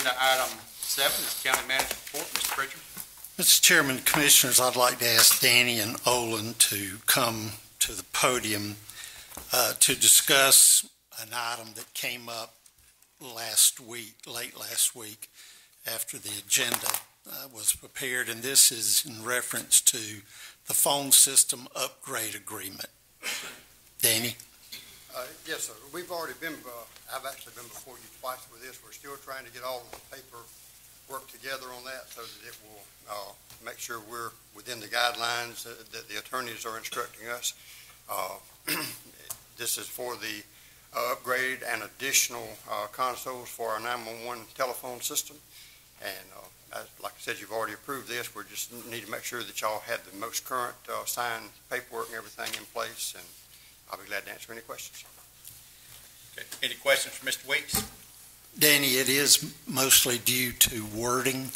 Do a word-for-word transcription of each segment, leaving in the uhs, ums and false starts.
Agenda item seven is County Manager's Report. Mister Pritchard. Mister Chairman, Commissioners, I'd like to ask Danny and Olin to come to the podium uh, to discuss an item that came up last week, late last week, after the agenda uh, was prepared, and this is in reference to the phone system upgrade agreement. Danny? Uh, yes, sir. We've already been, uh, I've actually been before you twice with this. We're still trying to get all of the paper work together on that so that it will uh, make sure we're within the guidelines that, that the attorneys are instructing us. Uh, this is for the uh, upgrade and additional uh, consoles for our nine one one telephone system. And uh, as, like I said, you've already approved this. We just need to make sure that y'all have the most current uh, signed paperwork and everything in place. And I'll be glad to answer any questions. Okay. Any questions for Mister Weeks? Danny, it is mostly due to wording.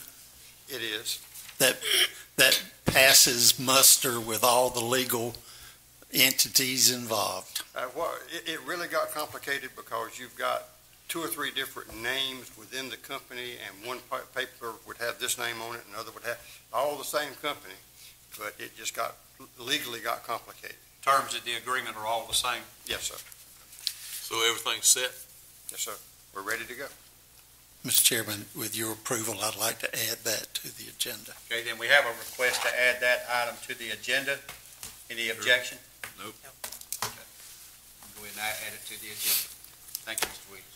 It is. That, that passes muster with all the legal entities involved. Uh, well, it, it really got complicated because you've got two or three different names within the company, and one paper would have this name on it, and another would have all the same company, but it just got legally got complicated. Terms of the agreement are all the same? Yes, sir. So everything's set? Yes, sir. We're ready to go. Mister Chairman, with your approval, I'd like to add that to the agenda. Okay, then we have a request to add that item to the agenda. Any sure. objection? Nope. Nope. Okay. Go ahead and add it to the agenda. Thank you, Mister Weeks.